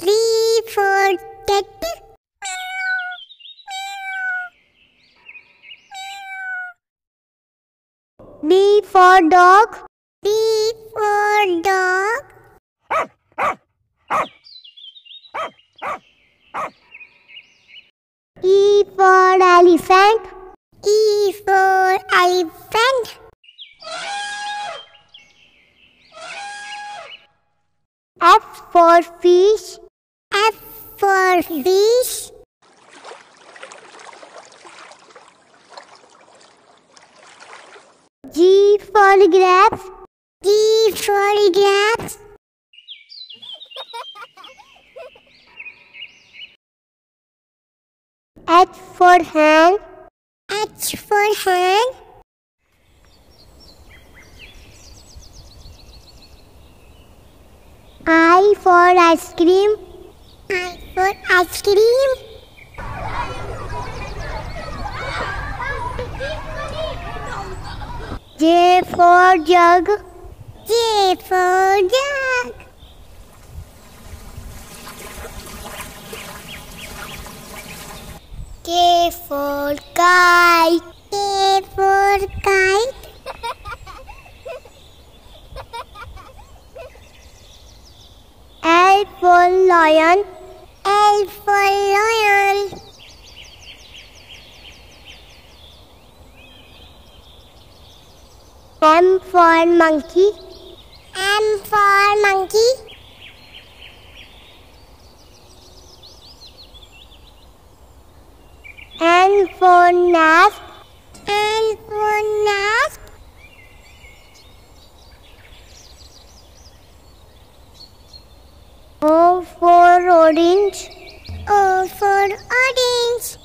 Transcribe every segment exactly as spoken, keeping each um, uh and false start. C for cat. D for dog, D for dog. E for elephant, E for elephant. F for fish, F for fish. G for grapes, G for grapes. H for hand, H for hand. I for ice cream, I for ice cream. J for jug, J for jug. K for kite, K for kite. L for lion, L for lion. M for monkey, M for monkey. N for nest, N for nest. O for orange, O for orange.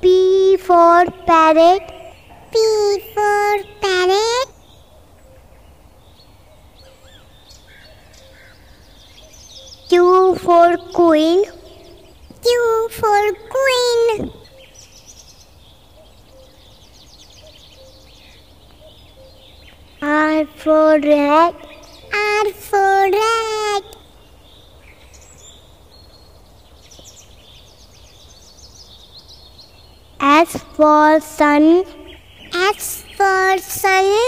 P for parrot, P for parrot. Q for queen, Q for queen. R for rat, R for rat. S for sun, S for sun.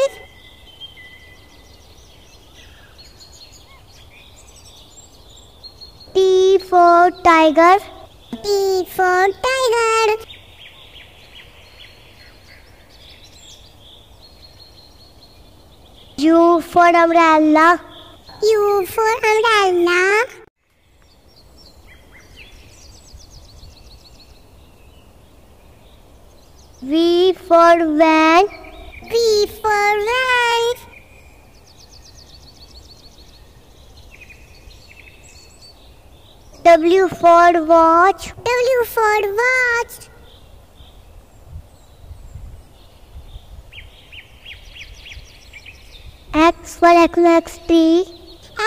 T for tiger, T for tiger. U for umbrella, U for umbrella. V for van, V for van. W for watch, W for watch. X for X X T,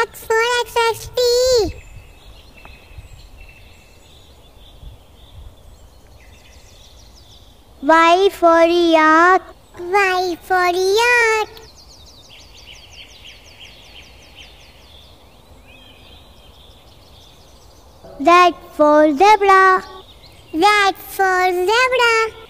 X for X X T. Y for yak, Y for yak. Z for zebra, Z for zebra.